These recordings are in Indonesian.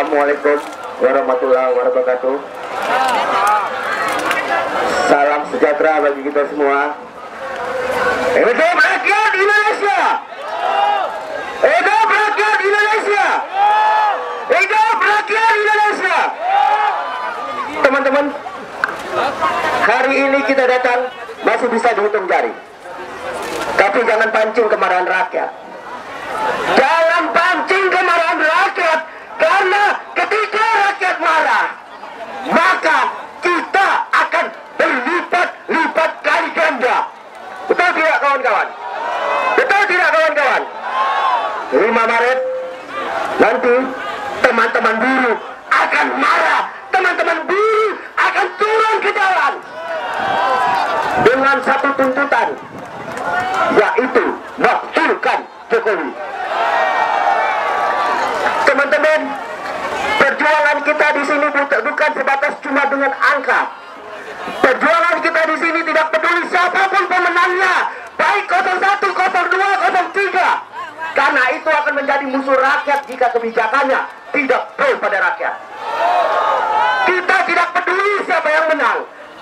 Assalamualaikum warahmatullahi wabarakatuh. Salam sejahtera bagi kita semua. Hidup rakyat Indonesia. Hidup rakyat Indonesia. Hidup rakyat Indonesia. Teman-teman, hari ini kita datang masih bisa dihitung jari. Tapi jangan pancing kemarahan rakyat. Jangan pancing kemarahan rakyat, karena ketika rakyat marah, maka kita akan berlipat-lipat kali ganda. Betul tidak kawan-kawan? Betul tidak kawan-kawan? 5 Maret nanti teman-teman buruh akan marah, teman-teman buruh akan turun ke jalan dengan satu tuntutan, yaitu nafsulkan Jokowi. Teman-teman, perjuangan kita di sini bukan sebatas cuma dengan angka. Perjuangan kita di sini tidak peduli siapapun pemenangnya, baik 01, 02, 03, karena itu akan menjadi musuh rakyat jika kebijakannya tidak pro pada rakyat. Kita tidak peduli siapa yang menang,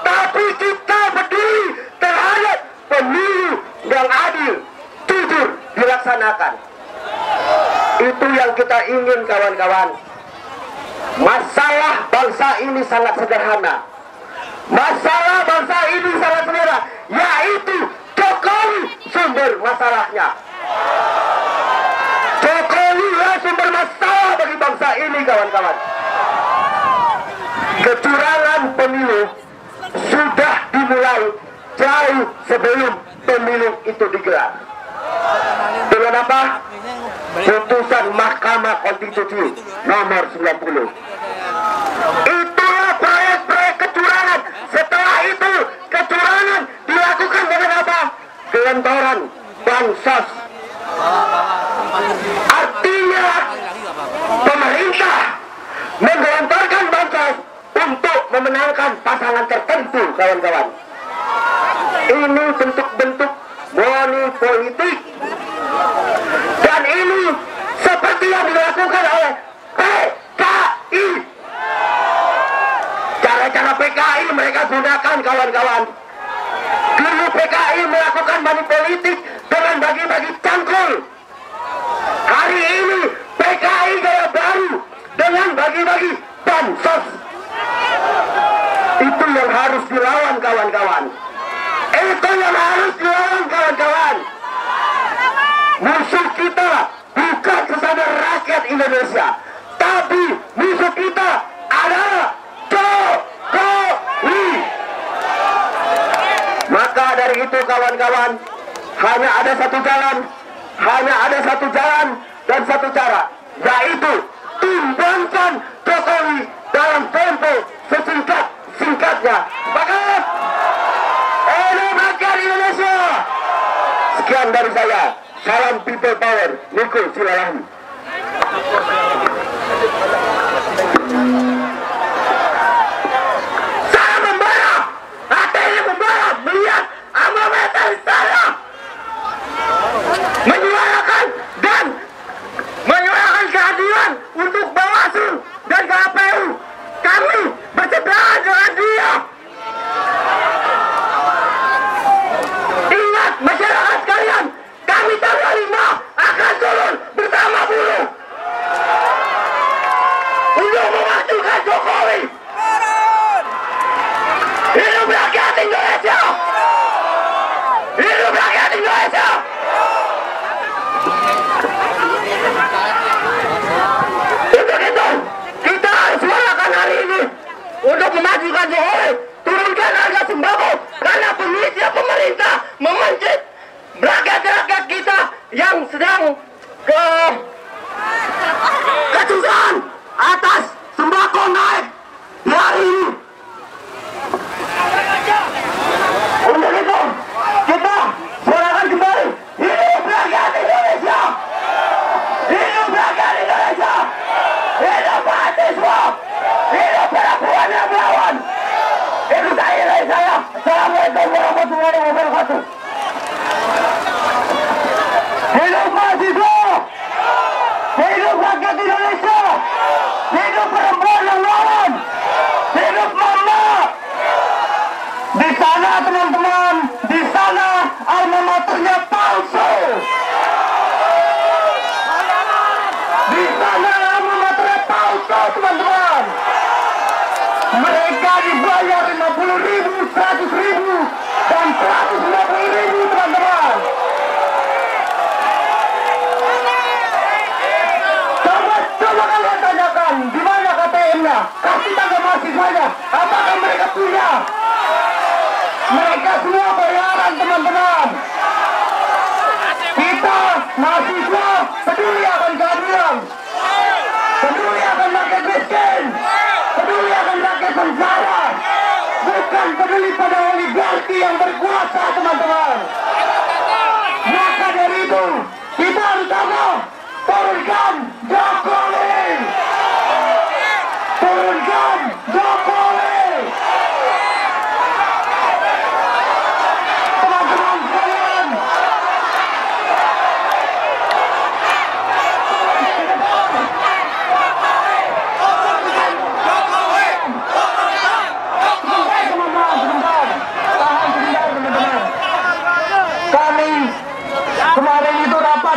tapi kita peduli terhadap pemilu yang adil, jujur dilaksanakan. Itu yang kita ingin kawan-kawan. Masalah bangsa ini sangat sederhana. Masalah bangsa ini sangat sederhana, yaitu Jokowi sumber masalahnya. Jokowi sumber masalah bagi bangsa ini kawan-kawan. Kecurangan pemilu sudah dimulai jauh sebelum pemilu itu digelar. Dengan apa? Putusan Mahkamah Konstitusi nomor 90. Itulah proyek-proyek kecurangan. Setelah itu kecurangan dilakukan dengan apa? Gelantoran bansos. Artinya pemerintah menggelantorkan bansos untuk memenangkan pasangan tertentu kawan-kawan. Ini bentuk-bentuk money politik, dan ini seperti yang dilakukan oleh PKI. Cara-cara PKI mereka gunakan kawan-kawan. Dulu PKI melakukan money politik dengan bagi-bagi cangkul. Hari ini PKI gaya baru dengan bagi-bagi bansos. Itu yang harus dilawan kawan-kawan. Itu yang harus dilawan kawan-kawan. Musuh kita bukan sesama rakyat Indonesia, tapi musuh kita adalah Jokowi. Maka dari itu kawan-kawan, hanya ada satu jalan, dan satu cara, yaitu tumbangkan Jokowi dalam tempo sesingkat-singkatnya. Sepakat? Sekian dari saya. Salam people power. Niko silakan. Saya membara, hatinya membara melihat amanah saya menyuarakan keadilan untuk Bawaslu dan KPU. Kami bersebelahan dengan dia. Masyarakat kalian, kami tanggal 5 akan turun bersama buruh untuk memajukan Jokowi. Hidup rakyat Indonesia. Hidup rakyat Indonesia. Untuk itu kita harus suarakan hari ini untuk memajukan Jokowi. Turunkan harga sembako, karena pemerintah memencet rakyat-rakyat kita yang sedang kesusahan atas sembako naik hari ini. Untuk itu kita suarakan kembali, hidup rakyat Indonesia, hidup rakyat Indonesia, hidup mahasiswa, hidup perempuan yang melawan. Itu saya dari saya. Assalamualaikum warahmatullahi wabarakatuh. Hidup mahasiswa, hidup rakyat Indonesia, hidup Karena teman-teman di sana alma maternya palsu. Di sana alma maternya palsu, teman-teman. Mereka dibayar 50.000, 100.000, dan 150.000, teman-teman. Coba kalian tanyakan, di mana KTM-nya? Kasih tanda mahasiswanya. Apakah mereka punya? Mereka semua bayaran, teman-teman. Kita mahasiswa peduli akan keadilan, peduli akan rakyat miskin, peduli akan rakyat sengsara, bukan peduli pada oligarki yang berkuasa, teman-teman. Maka dari itu kita harus tahu, turunkan Jokowi, turunkan Jokowi.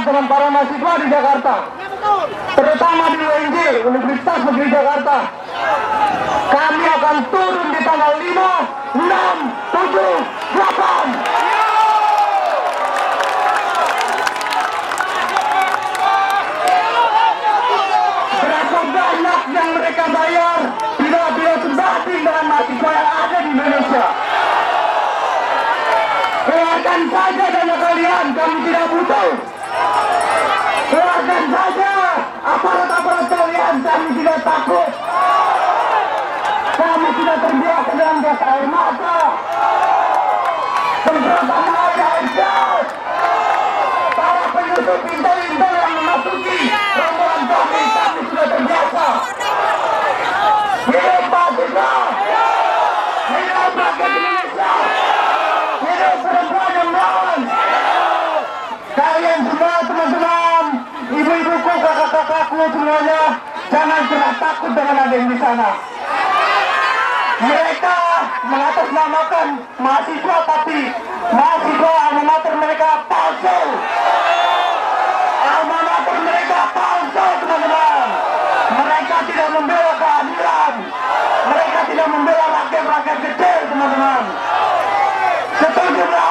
Dengan para mahasiswa di Jakarta, terutama di UNJ, Universitas Negeri Jakarta, kami akan turun di tanggal 5, 6, 7, 8. Berapa banyak yang mereka bayar tidak sebanding dengan mahasiswa yang ada di Indonesia. Keluarkan saja dana kalian, kami tidak butuh. Keluarkan saja aparat-aparat kalian, kami tidak takut. Kami sudah terbiasa dengan gas air mata, semprotan air gas. Para penyusup pintar-pintar yang memasuki rombongan kami, kami sudah terbiasa. Hidup mahasiswa, hidup rakyat Indonesia, hidup perempuan yang melawan. Kalian semua, teman-teman, ibu-ibuku, kakak-kakakku semuanya, jangan pernah takut dengan ada yang di sana. Mereka mengatasnamakan mahasiswa, tapi mahasiswa alma mater mereka palsu. Alma mater mereka palsu, teman-teman. Mereka tidak membela keadilan. Mereka tidak membela rakyat-rakyat kecil, teman-teman. Setuju